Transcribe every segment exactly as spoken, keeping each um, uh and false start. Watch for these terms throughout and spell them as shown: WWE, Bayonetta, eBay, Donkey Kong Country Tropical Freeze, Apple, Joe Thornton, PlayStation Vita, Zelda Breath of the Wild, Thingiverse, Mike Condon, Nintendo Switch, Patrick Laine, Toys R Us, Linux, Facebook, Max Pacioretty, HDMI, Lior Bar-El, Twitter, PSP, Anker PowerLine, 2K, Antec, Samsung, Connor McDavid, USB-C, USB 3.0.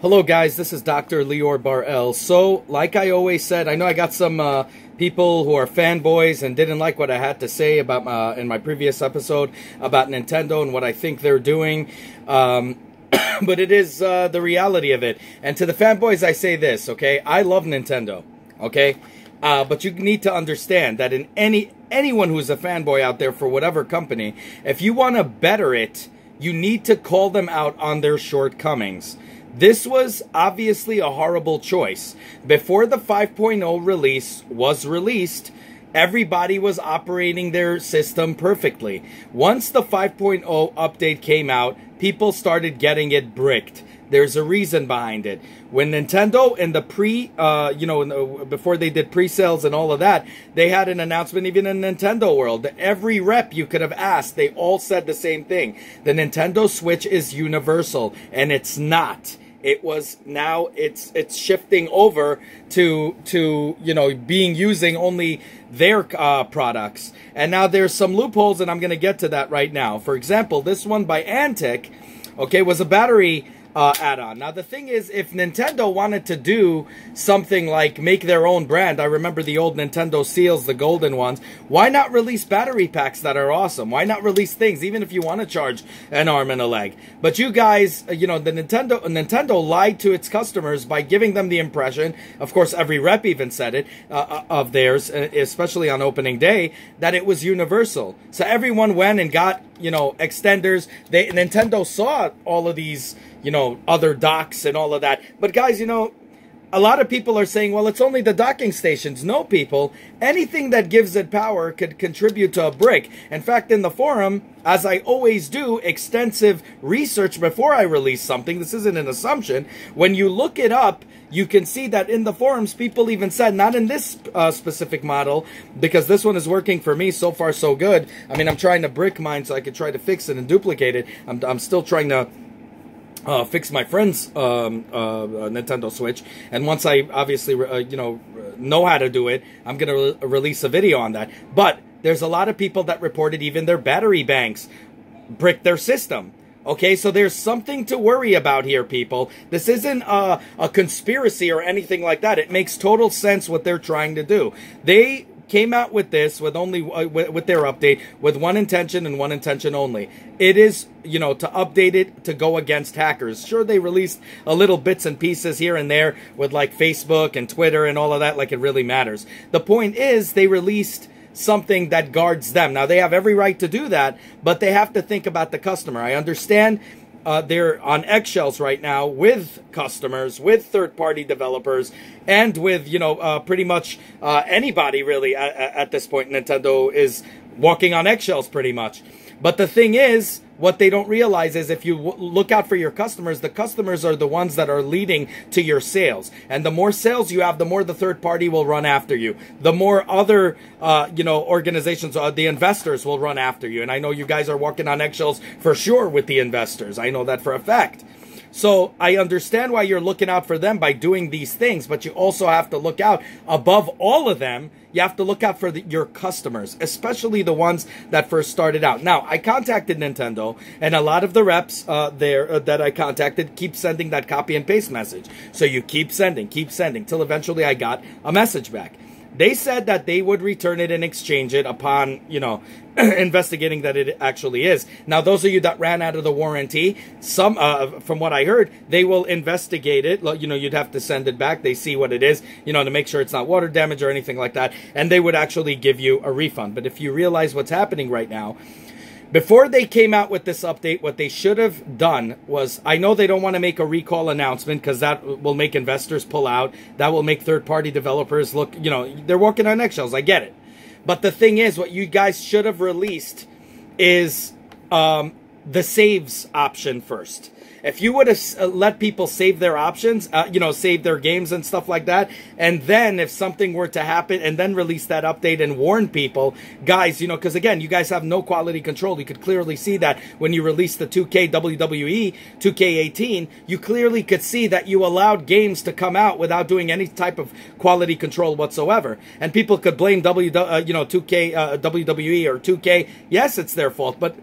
Hello guys, this is Doctor Lior Bar-El. So, like I always said, I know I got some uh, people who are fanboys and didn't like what I had to say about uh, in my previous episode about Nintendo and what I think they're doing. Um, but it is uh, the reality of it. And to the fanboys, I say this, okay? I love Nintendo, okay? Uh, but you need to understand that in any anyone who's a fanboy out there for whatever company, if you want to better it, you need to call them out on their shortcomings. This was obviously a horrible choice. Before the five point oh release was released, everybody was operating their system perfectly. Once the five point oh update came out, people started getting it bricked. There's a reason behind it. When Nintendo in the pre, uh, you know, in the, before they did pre-sales and all of that, they had an announcement even in Nintendo World. Every rep you could have asked, they all said the same thing. The Nintendo Switch is universal, and it's not. It was now it's it's shifting over to to you know being using only their uh, products, and now there's some loopholes, and I'm going to get to that right now. For example, this one by Antec, okay, was a battery Uh, add-on. Now the thing is, if Nintendo wanted to do something like make their own brand, I remember the old Nintendo seals, the golden ones, why not release battery packs that are awesome? Why not release things, even if you want to charge an arm and a leg? But you guys, you know, the Nintendo Nintendo lied to its customers by giving them the impression, of course every rep even said it, uh, of theirs, especially on opening day, that it was universal. So everyone went and got, you know, extenders. They Nintendo saw all of these, you know, other docks and all of that. But guys, you know, a lot of people are saying, well, it's only the docking stations. No, people, anything that gives it power could contribute to a brick. In fact, in the forum, as I always do, extensive research before I release something. This isn't an assumption. When you look it up, you can see that in the forums, people even said, not in this uh, specific model, because this one is working for me so far so good. I mean, I'm trying to brick mine so I could try to fix it and duplicate it. I'm, I'm still trying to Uh, fix my friend's um, uh, Nintendo Switch, and once I obviously uh, you know know how to do it, I'm gonna re release a video on that. But there's a lot of people that reported even their battery banks bricked their system. Okay, so there's something to worry about here, people. This isn't a, a conspiracy or anything like that. It makes total sense what they're trying to do. They came out with this with only uh, with their update with one intention and one intention only. It is, you know, to update it to go against hackers. Sure, they released a little bits and pieces here and there with like Facebook and Twitter and all of that, like it really matters. The point is they released something that guards them. Now they have every right to do that, but they have to think about the customer. I understand Uh, they're on eggshells right now with customers, with third-party developers, and with, you know, uh, pretty much uh, anybody really at, at this point. Nintendo is walking on eggshells pretty much. But the thing is, what they don't realize is if you w look out for your customers, the customers are the ones that are leading to your sales. And the more sales you have, the more the third party will run after you. The more other, uh, you know, organizations, uh, the investors will run after you. And I know you guys are walking on eggshells for sure with the investors. I know that for a fact. So I understand why you're looking out for them by doing these things, but you also have to look out above all of them. You have to look out for the, your customers, especially the ones that first started out. Now, I contacted Nintendo, and a lot of the reps uh, there uh, that I contacted keep sending that copy and paste message. So you keep sending, keep sending, till eventually I got a message back. They said that they would return it and exchange it upon, you know, investigating that it actually is. Now, those of you that ran out of the warranty, some, uh, from what I heard, they will investigate it. You know, you'd have to send it back. They see what it is, you know, to make sure it's not water damage or anything like that. And they would actually give you a refund. But if you realize what's happening right now, before they came out with this update, what they should have done was, I know they don't want to make a recall announcement because that will make investors pull out. That will make third-party developers look, you know, they're walking on eggshells. I get it. But the thing is, what you guys should have released is um, the saves option first. If you would have let people save their options, uh, you know, save their games and stuff like that, and then if something were to happen, and then release that update and warn people, guys, you know, because again, you guys have no quality control. You could clearly see that when you released the two K W W E two K eighteen, you clearly could see that you allowed games to come out without doing any type of quality control whatsoever. And people could blame W, uh, you know, two K uh, W W E or two K. Yes, it's their fault, but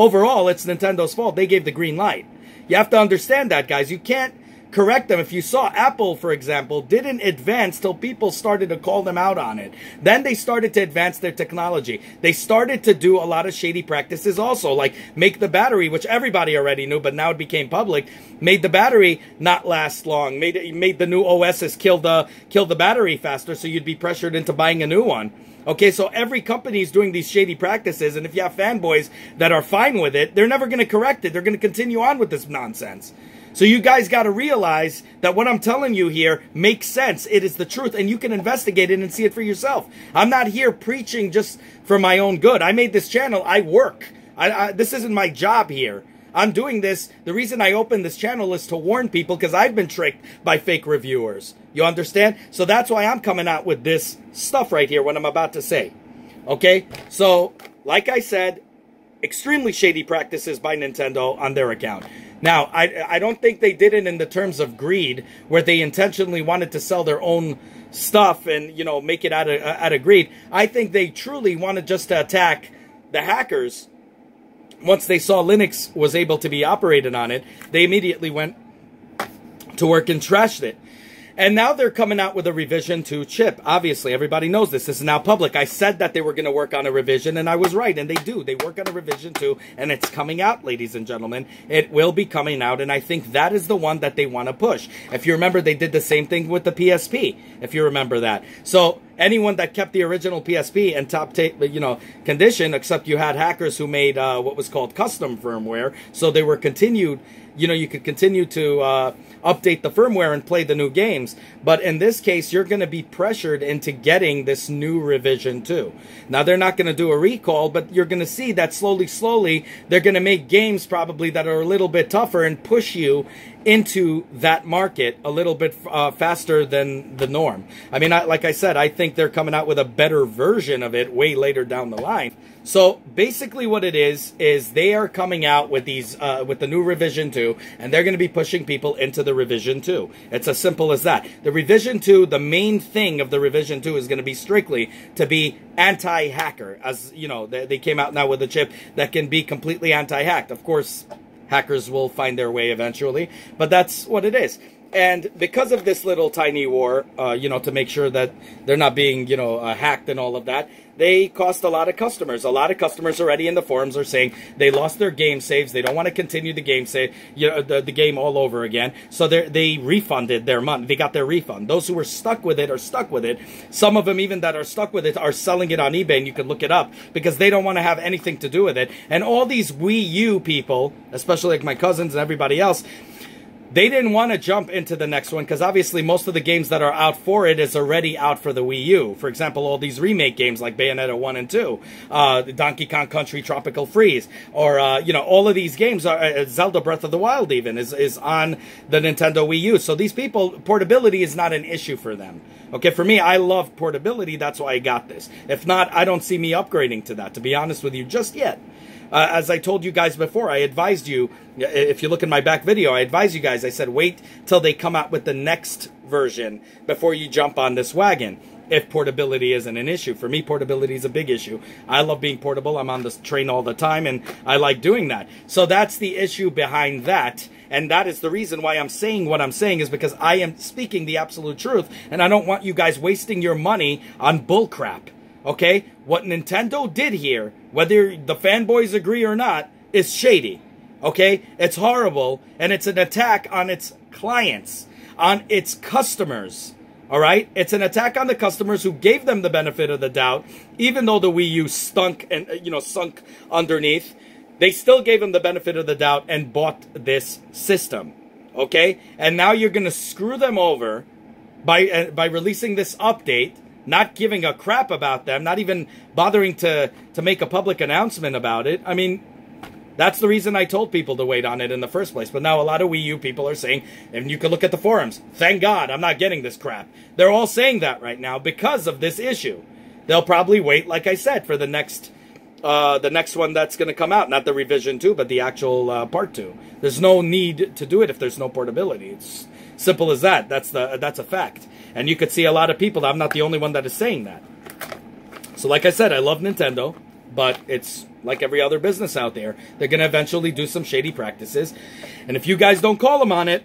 overall, it's Nintendo's fault. They gave the green light. You have to understand that, guys. You can't correct them. If you saw Apple, for example, didn't advance till people started to call them out on it. Then they started to advance their technology. They started to do a lot of shady practices also, like make the battery, which everybody already knew, but now it became public, made the battery not last long, made it, made the new O Ss kill the, kill the battery faster, so you'd be pressured into buying a new one. Okay, so every company is doing these shady practices, and if you have fanboys that are fine with it, they're never going to correct it. They're going to continue on with this nonsense. So you guys got to realize that what I'm telling you here makes sense. It is the truth, and you can investigate it and see it for yourself. I'm not here preaching just for my own good. I made this channel. I work. I, I, this isn't my job here. I'm doing this. The reason I opened this channel is to warn people because I've been tricked by fake reviewers. You understand? So that's why I'm coming out with this stuff right here, what I'm about to say. Okay? So, like I said, extremely shady practices by Nintendo on their account. Now, I, I don't think they did it in the terms of greed, where they intentionally wanted to sell their own stuff and, you know, make it out of, out of greed. I think they truly wanted just to attack the hackers. Once they saw Linux was able to be operated on it, they immediately went to work and trashed it. And now they're coming out with a revision two chip. Obviously, everybody knows this. This is now public. I said that they were going to work on a revision, and I was right, and they do. They work on a revision two, and it's coming out, ladies and gentlemen. It will be coming out, and I think that is the one that they want to push. If you remember, they did the same thing with the P S P, if you remember that. So anyone that kept the original P S P in top tape, you know, condition, except you had hackers who made uh, what was called custom firmware, so they were continued, you know, you could continue to uh, update the firmware and play the new games. But in this case, you're going to be pressured into getting this new revision two. Now, they're not going to do a recall, but you're going to see that slowly, slowly, they're going to make games probably that are a little bit tougher and push you into that market a little bit uh, faster than the norm. I mean, I, like I said, I think they're coming out with a better version of it way later down the line. So basically what it is, is they are coming out with these uh, with the new revision two, and they're going to be pushing people into the revision two. It's as simple as that. The revision two, the main thing of the revision two is going to be strictly to be anti-hacker. As you know, they, they came out now with a chip that can be completely anti-hacked. Of course, hackers will find their way eventually, but that's what it is. And because of this little tiny war, uh, you know, to make sure that they're not being, you know, uh, hacked and all of that, they cost a lot of customers. A lot of customers already in the forums are saying they lost their game saves. They don't want to continue the game save, you know, the, the game all over again. So they they refunded their money. They got their refund. Those who were stuck with it are stuck with it. Some of them even that are stuck with it are selling it on eBay, and you can look it up because they don't want to have anything to do with it. And all these Wii U people, especially like my cousins and everybody else, they didn't want to jump into the next one because obviously most of the games that are out for it is already out for the Wii U. For example, all these remake games like Bayonetta one and two, uh, Donkey Kong Country Tropical Freeze, or, uh, you know, all of these games, are uh, Zelda Breath of the Wild even, is, is on the Nintendo Wii U. So these people, portability is not an issue for them. Okay, for me, I love portability. That's why I got this. If not, I don't see me upgrading to that, to be honest with you, just yet. Uh, as I told you guys before, I advised you, if you look in my back video, I advised you guys, I said, wait till they come out with the next version before you jump on this wagon. If portability isn't an issue. For me, portability is a big issue. I love being portable. I'm on this train all the time, and I like doing that. So that's the issue behind that, and that is the reason why I'm saying what I'm saying is because I am speaking the absolute truth, and I don't want you guys wasting your money on bullcrap. Okay? What Nintendo did here, whether the fanboys agree or not, is shady. Okay? It's horrible, and it's an attack on its clients, on its customers. All right? It's an attack on the customers who gave them the benefit of the doubt, even though the Wii U stunk and, you know, sunk underneath. They still gave them the benefit of the doubt and bought this system. Okay? And now you're going to screw them over by, uh, by releasing this update, not giving a crap about them, not even bothering to, to make a public announcement about it. I mean, that's the reason I told people to wait on it in the first place. But now a lot of Wii U people are saying, and you can look at the forums, thank God I'm not getting this crap. They're all saying that right now because of this issue. They'll probably wait, like I said, for the next uh, the next one that's going to come out. Not the revision two, but the actual uh, part two. There's no need to do it if there's no portability. It's simple as that. That's, the, that's a fact. And you could see a lot of people, I'm not the only one that is saying that. So like I said, I love Nintendo, but it's like every other business out there. They're going to eventually do some shady practices. And if you guys don't call them on it,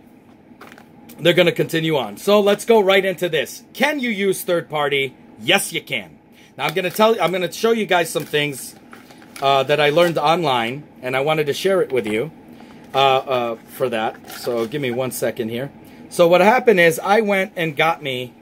they're going to continue on. So let's go right into this. Can you use third party? Yes, you can. Now I'm going to tell you, I'm going to show you guys some things uh, that I learned online, and I wanted to share it with you uh, uh, for that. So give me one second here. So what happened is I went and got me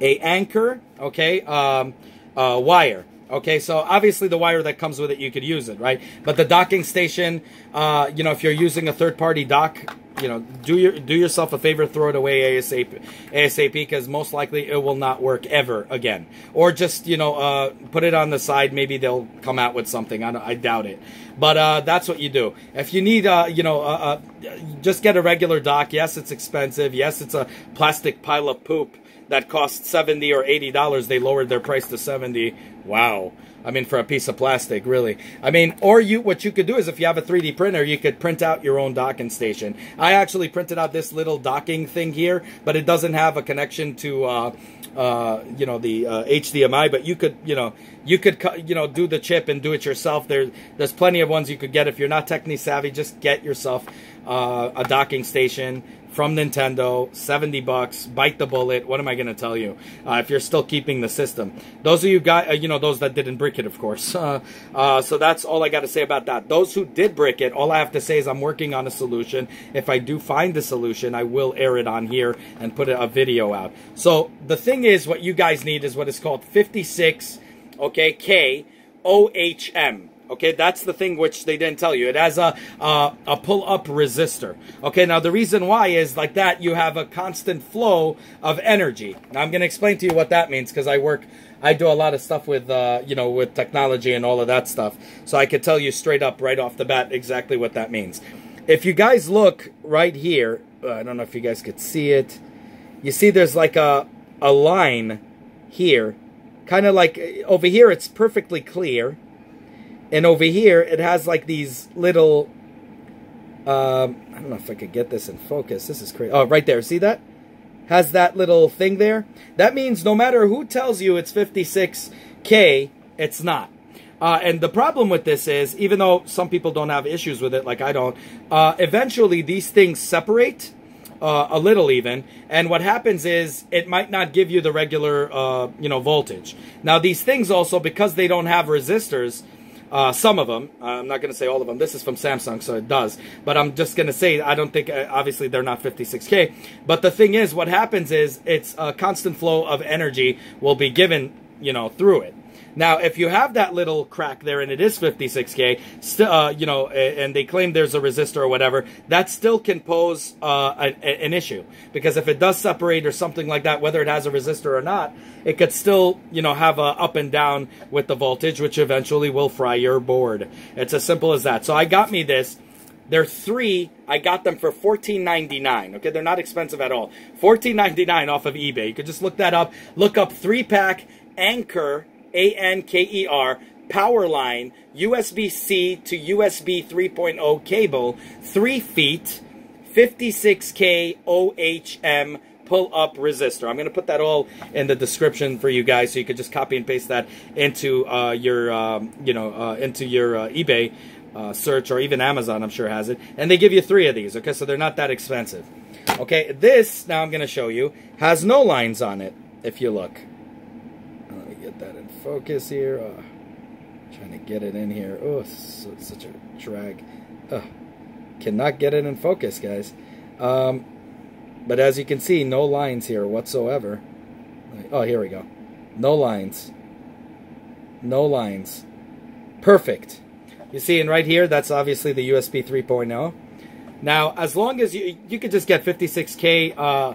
a Anker, okay, um, uh, wire. Okay, so obviously the wire that comes with it, you could use it, right? But the docking station, uh, you know, if you're using a third-party dock, you know, do your do yourself a favor, throw it away ASAP, ASAP, because most likely it will not work ever again. Or just, you know, uh, put it on the side. Maybe they'll come out with something. I, I doubt it, but uh, that's what you do. If you need, uh, you know, uh, uh, just get a regular dock. Yes, it's expensive. Yes, it's a plastic pile of poop that costs seventy or eighty dollars. They lowered their price to seventy. Wow. I mean, for a piece of plastic, really. I mean, or you, what you could do is if you have a three D printer, you could print out your own docking station. I actually printed out this little docking thing here, but it doesn't have a connection to, uh, uh, you know, the uh, H D M I. But you could, you know, you could, you know, do the chip and do it yourself. There, there's plenty of ones you could get. If you're not technically savvy, just get yourself uh, a docking station from Nintendo, seventy bucks, bite the bullet. What am I going to tell you? Uh, if you're still keeping the system. Those of you guys, uh, you know, those that didn't brick it, of course. Uh, uh, so that's all I got to say about that. Those who did brick it, all I have to say is I'm working on a solution. If I do find a solution, I will air it on here and put a video out. So the thing is, what you guys need is what is called fifty-six, okay, K O H M. Okay, that's the thing which they didn't tell you. It has a uh, a pull-up resistor. Okay, now the reason why is like that you have a constant flow of energy. Now I'm going to explain to you what that means because I work, I do a lot of stuff with uh, you know, with technology and all of that stuff. So I could tell you straight up right off the bat exactly what that means. If you guys look right here, uh, I don't know if you guys could see it. You see, there's like a a line here, kind of like over here. It's perfectly clear. And over here, it has like these little, um, I don't know if I could get this in focus. This is crazy. Oh, right there. See that? Has that little thing there. That means no matter who tells you it's fifty-six K, it's not. Uh, and the problem with this is, even though some people don't have issues with it, like I don't, uh, eventually these things separate. Uh, a little even, and what happens is it might not give you the regular, uh, you know, voltage. Now these things also, because they don't have resistors, uh, some of them, uh, I'm not going to say all of them, this is from Samsung, so it does, but I'm just going to say, I don't think, uh, obviously they're not fifty-six K, but the thing is, what happens is, it's a constant flow of energy will be given, you know, through it. Now, if you have that little crack there and it is fifty-six K, st uh, you know, and they claim there's a resistor or whatever, that still can pose uh, an, an issue. Because if it does separate or something like that, whether it has a resistor or not, it could still, you know, have a up and down with the voltage, which eventually will fry your board. It's as simple as that. So I got me this. They're three. I got them for fourteen ninety-nine. Okay, they're not expensive at all. fourteen ninety-nine off of eBay. You could just look that up. Look up three-pack Anker, A N K E R, PowerLine, U S B C to U S B three point oh cable, three feet, fifty-six K O H M pull-up resistor. I'm going to put that all in the description for you guys, so you could just copy and paste that into uh, your, um, you know, uh, into your uh, eBay uh, search, or even Amazon, I'm sure has it. And they give you three of these, okay, so they're not that expensive. Okay, this, now I'm going to show you, has no lines on it, if you look. Get that in focus here. Oh, trying to get it in here. Oh, it's such a drag. Oh, cannot get it in focus, guys. Um, but as you can see, no lines here whatsoever. Oh, here we go. No lines. No lines. Perfect. You see, and right here, that's obviously the U S B three point oh. Now, as long as you, you could just get fifty-six K uh,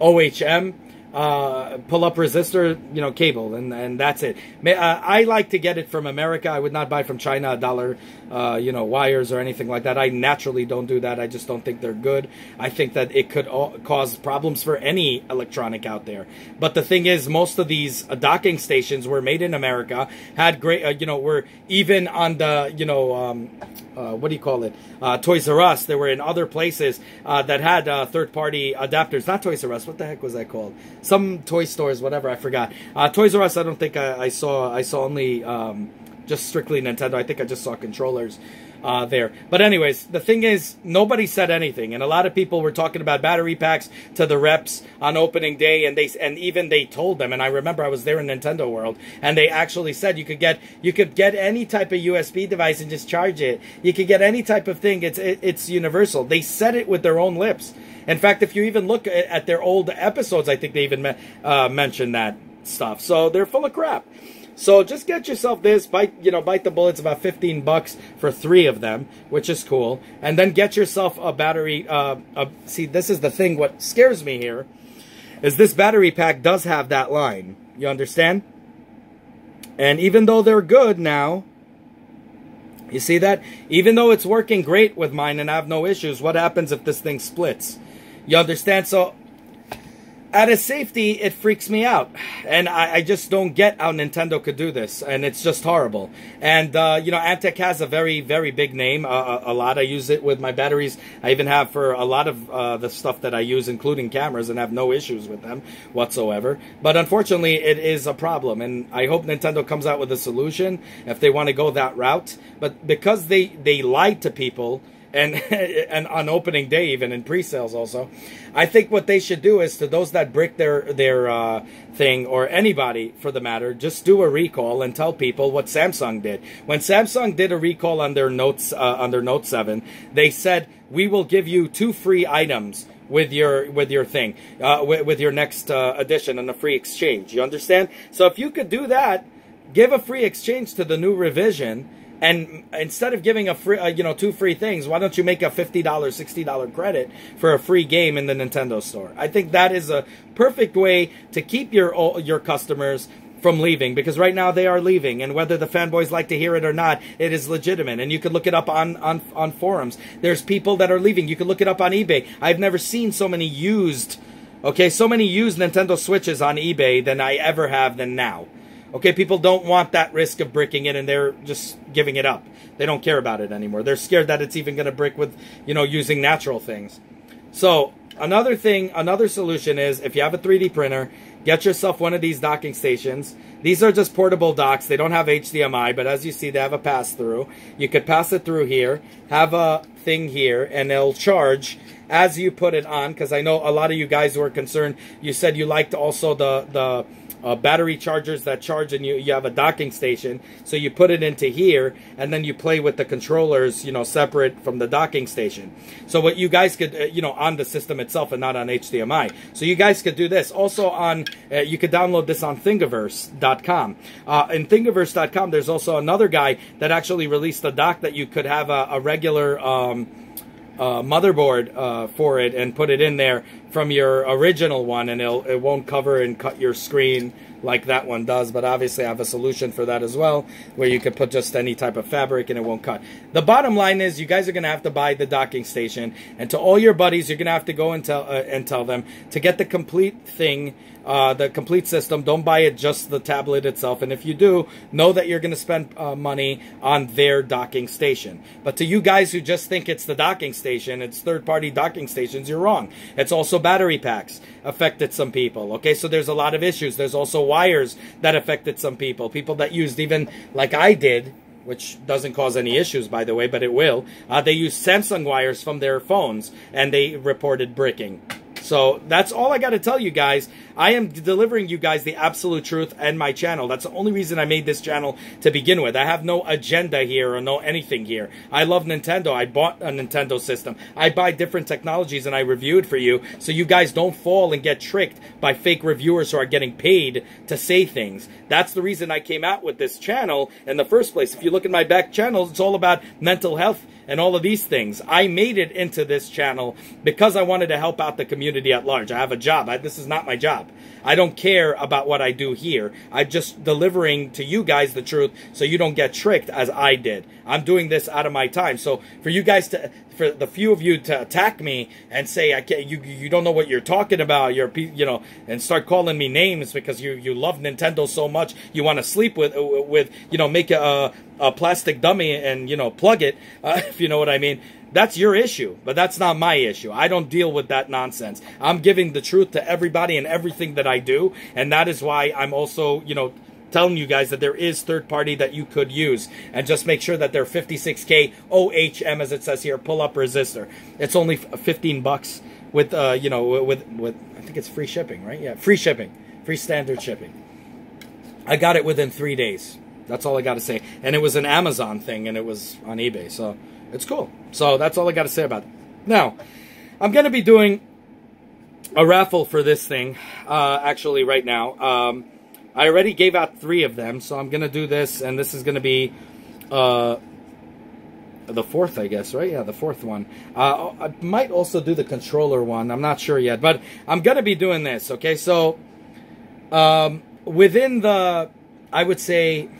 O H M. Uh, pull-up resistor, you know, cable, and and that's it. May, uh, I like to get it from America. I would not buy from China a dollar, uh, you know, wires or anything like that. I naturally don't do that. I just don't think they're good. I think that it could all cause problems for any electronic out there. But the thing is, most of these uh, docking stations were made in America, had great, uh, you know, were even on the, you know, um, uh, what do you call it? Uh, Toys R Us. They were in other places uh, that had uh, third-party adapters. Not Toys R Us. What the heck was that called? Some toy stores, whatever, I forgot. Uh, Toys R Us, I don't think I, I saw. I saw only um, just strictly Nintendo. I think I just saw controllers. uh, there. But anyways, the thing is, nobody said anything, and a lot of people were talking about battery packs to the reps on opening day, and they and even they told them. And I remember I was there in Nintendo World, and they actually said you could get you could get any type of U S B device and just charge it. You could get any type of thing. It's it, it's universal. They said it with their own lips. In fact, if you even look at, at their old episodes, I think they even me uh, mentioned that stuff. So they're full of crap. So just get yourself this, bite, you know, bite the bullets, about fifteen bucks for three of them, which is cool. And then get yourself a battery, uh, a, see, this is the thing, what scares me here, is this battery pack does have that line, you understand? And even though they're good now, you see that? Even though it's working great with mine and I have no issues, what happens if this thing splits? You understand? So out of safety, it freaks me out, and I, I just don't get how Nintendo could do this, and it's just horrible. And uh, you know, Antec has a very, very big name. Uh, a, a lot I use it with my batteries. I even have for a lot of uh, the stuff that I use, including cameras, and have no issues with them whatsoever. But unfortunately, it is a problem, and I hope Nintendo comes out with a solution if they want to go that route. But because they they lied to people. And, and on opening day, even in pre-sales also, I think what they should do is to those that brick their their uh, thing, or anybody for the matter, just do a recall and tell people what Samsung did. When Samsung did a recall on their notes uh, on their Note seven, they said we will give you two free items with your with your thing uh, with, with your next uh, edition and a free exchange. You understand? So if you could do that, give a free exchange to the new revision. And instead of giving a free, uh, you know, two free things, why don't you make a fifty dollar, sixty dollar credit for a free game in the Nintendo store? I think that is a perfect way to keep your your customers from leaving, because right now they are leaving, and whether the fanboys like to hear it or not, it is legitimate, and you can look it up on, on, on forums. There's people that are leaving. You can look it up on eBay. I've never seen so many used, okay, so many used Nintendo Switches on eBay than I ever have than now. Okay, people don't want that risk of bricking it, and they're just giving it up. They don't care about it anymore. They're scared that it's even going to brick with, you know, using natural things. So another thing, another solution is, if you have a three D printer, get yourself one of these docking stations. These are just portable docks. They don't have H D M I, but as you see, they have a pass-through. You could pass it through here, have a thing here, and it'll charge as you put it on, because I know a lot of you guys who are concerned, you said you liked also the... the Uh, battery chargers that charge, and you, you have a docking station, so you put it into here, and then you play with the controllers, you know, separate from the docking station. So what you guys could, uh, you know, on the system itself and not on H D M I. So you guys could do this. Also on, uh, you could download this on Thingiverse dot com. Uh, in Thingiverse dot com, there's also another guy that actually released a dock that you could have a, a regular... Um, Uh, motherboard uh, for it, and put it in there from your original one, and it'll, it won't cover and cut your screen like that one does. But obviously I have a solution for that as well, where you could put just any type of fabric and it won't cut. The bottom line is, you guys are going to have to buy the docking station, and to all your buddies, you're going to have to go and tell, uh, and tell them to get the complete thing, uh, the complete system. Don't buy it just the tablet itself, and if you do, know that you're going to spend uh, money on their docking station. But to you guys who just think it's the docking station, Station, it's third-party docking stations, you're wrong. It's also battery packs affected some people, okay? So there's a lot of issues. There's also wires that affected some people, people that used, even like I did, which doesn't cause any issues, by the way, but it will. Uh, they use Samsung wires from their phones, and they reported bricking. So that's all I got to tell you guys. I am delivering you guys the absolute truth and my channel. That's the only reason I made this channel to begin with. I have no agenda here or no anything here. I love Nintendo. I bought a Nintendo system. I buy different technologies, and I reviewed for you, so you guys don't fall and get tricked by fake reviewers who are getting paid to say things. That's the reason I came out with this channel in the first place. If you look at my back channels, it's all about mental health and all of these things. I made it into this channel because I wanted to help out the community at large. I have a job. I, this is not my job. I don't care about what I do here. I'm just delivering to you guys the truth, so you don't get tricked as I did. I'm doing this out of my time. So for you guys to, for the few of you to attack me and say I can't, you you don't know what you're talking about, you're you know, and start calling me names because you you love Nintendo so much, you want to sleep with with you know, make a a plastic dummy and you know, plug it, uh, if you know what I mean. That's your issue, but that's not my issue. I don't deal with that nonsense. I'm giving the truth to everybody and everything that I do, and that is why I'm also, you know, telling you guys that there is third party that you could use, and just make sure that they're fifty-six K O H M, as it says here, pull up resistor. It's only fifteen bucks with uh you know with with I think it's free shipping, right? Yeah, free shipping, free standard shipping. I got it within three days. That's all I got to say. And it was an Amazon thing, and it was on eBay, so it's cool. So that's all I got to say about it. Now, I'm going to be doing a raffle for this thing, uh, actually, right now. Um, I already gave out three of them, so I'm going to do this, and this is going to be uh, the fourth, I guess, right? Yeah, the fourth one. Uh, I might also do the controller one. I'm not sure yet, but I'm going to be doing this, okay? So um, within the, I would say...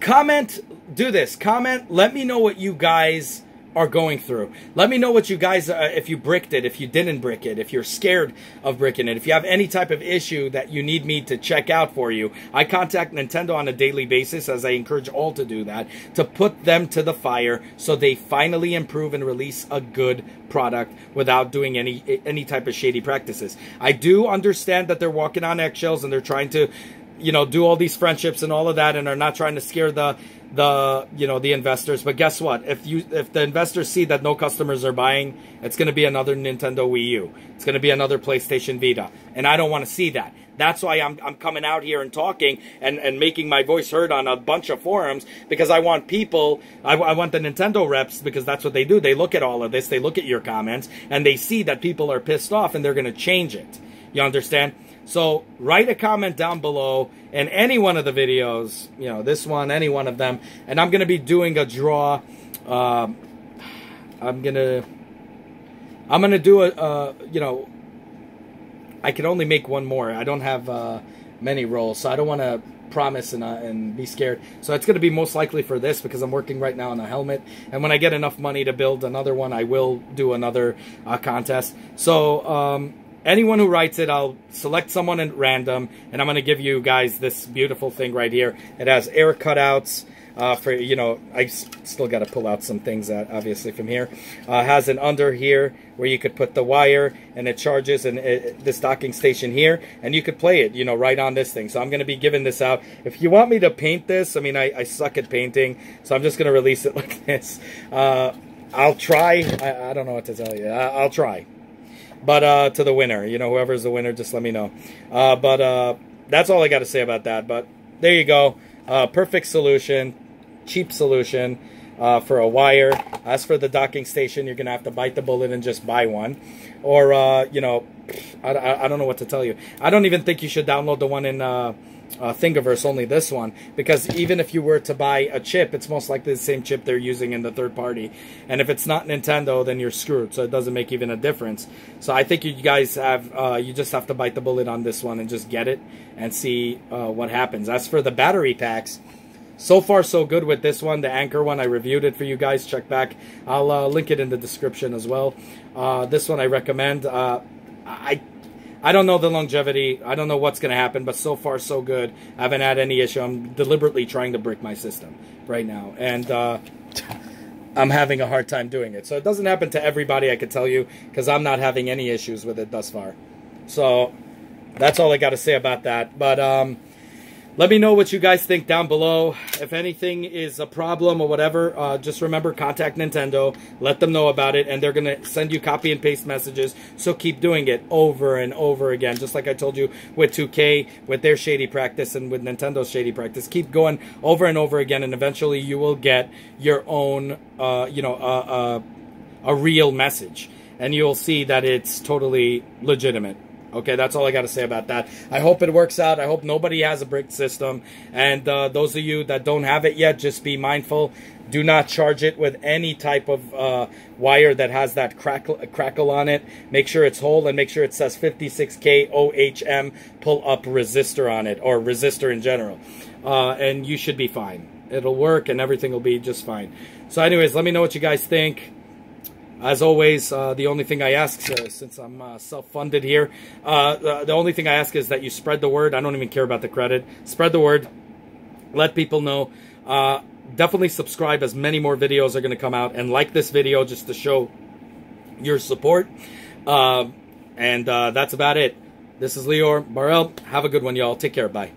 Comment, do this. Comment, let me know what you guys are going through. Let me know what you guys, uh, if you bricked it, if you didn't brick it, if you're scared of bricking it, if you have any type of issue that you need me to check out for you. I contact Nintendo on a daily basis, as I encourage all to do that, to put them to the fire so they finally improve and release a good product without doing any, any type of shady practices. I do understand that they're walking on eggshells and they're trying to, you know, do all these friendships and all of that, and are not trying to scare the, the, you know, the investors. But guess what? If you, if the investors see that no customers are buying, it's going to be another Nintendo Wii U. It's going to be another PlayStation Vita. And I don't want to see that. That's why I'm, I'm coming out here and talking and, and making my voice heard on a bunch of forums, because I want people, I, I want the Nintendo reps, because that's what they do. They look at all of this. They look at your comments, and they see that people are pissed off, and they're going to change it. You understand? So write a comment down below in any one of the videos, you know, this one, any one of them, and I'm going to be doing a draw. Uh, I'm going to, I'm going to do a, uh, you know, I can only make one more. I don't have uh, many rolls, so I don't want to promise and, uh, and be scared. So it's going to be most likely for this, because I'm working right now on a helmet, and when I get enough money to build another one, I will do another uh, contest. So, um... anyone who writes it, I'll select someone at random, and I'm going to give you guys this beautiful thing right here. It has air cutouts uh, for, you know, I still got to pull out some things, that, obviously, from here. Uh, has an under here where you could put the wire, and it charges, and it, this docking station here, and you could play it, you know, right on this thing. So I'm going to be giving this out. If you want me to paint this, I mean, I, I suck at painting, so I'm just going to release it like this. Uh, I'll try. I, I don't know what to tell you. I, I'll try. But uh, to the winner, you know, whoever's the winner, just let me know. Uh, but uh, that's all I got to say about that. But there you go. Uh, perfect solution, cheap solution uh, for a wire. As for the docking station, you're going to have to bite the bullet and just buy one. Or, uh, you know, I, I, I don't know what to tell you. I don't even think you should download the one in uh, uh, Thingiverse, only this one. Because even if you were to buy a chip, it's most likely the same chip they're using in the third party. And if it's not Nintendo, then you're screwed. So it doesn't make even a difference. So I think you guys have, uh, you just have to bite the bullet on this one and just get it and see uh, what happens. As for the battery packs, so far so good with this one. The Anker one, I reviewed it for you guys. Check back. I'll uh, link it in the description as well. Uh, this one I recommend. Uh, I I don't know the longevity. I don't know what's going to happen, but so far so good. I haven't had any issue. I'm deliberately trying to brick my system right now, and uh, I'm having a hard time doing it. So it doesn't happen to everybody, I could tell you, because I'm not having any issues with it thus far. So that's all I got to say about that. But um, let me know what you guys think down below. If anything is a problem or whatever, uh, just remember, contact Nintendo. Let them know about it, and they're going to send you copy and paste messages. So keep doing it over and over again, just like I told you with two K, with their shady practice, and with Nintendo's shady practice. Keep going over and over again, and eventually you will get your own, uh, you know, uh, uh, a real message. And you'll see that it's totally legitimate. Okay, that's all I got to say about that. I hope it works out. I hope nobody has a brick system. And uh, those of you that don't have it yet, just be mindful. Do not charge it with any type of uh, wire that has that crackle, crackle on it. Make sure it's whole, and make sure it says fifty-six K O H M pull-up resistor on it, or resistor in general. Uh, and you should be fine. It'll work, and everything will be just fine. So anyways, let me know what you guys think. As always, uh, the only thing I ask, uh, since I'm uh, self-funded here, uh, uh, the only thing I ask is that you spread the word. I don't even care about the credit. Spread the word. Let people know. Uh, definitely subscribe, as many more videos are going to come out. And like this video just to show your support. Uh, and uh, that's about it. This is Lior Bar-El. Have a good one, y'all. Take care. Bye.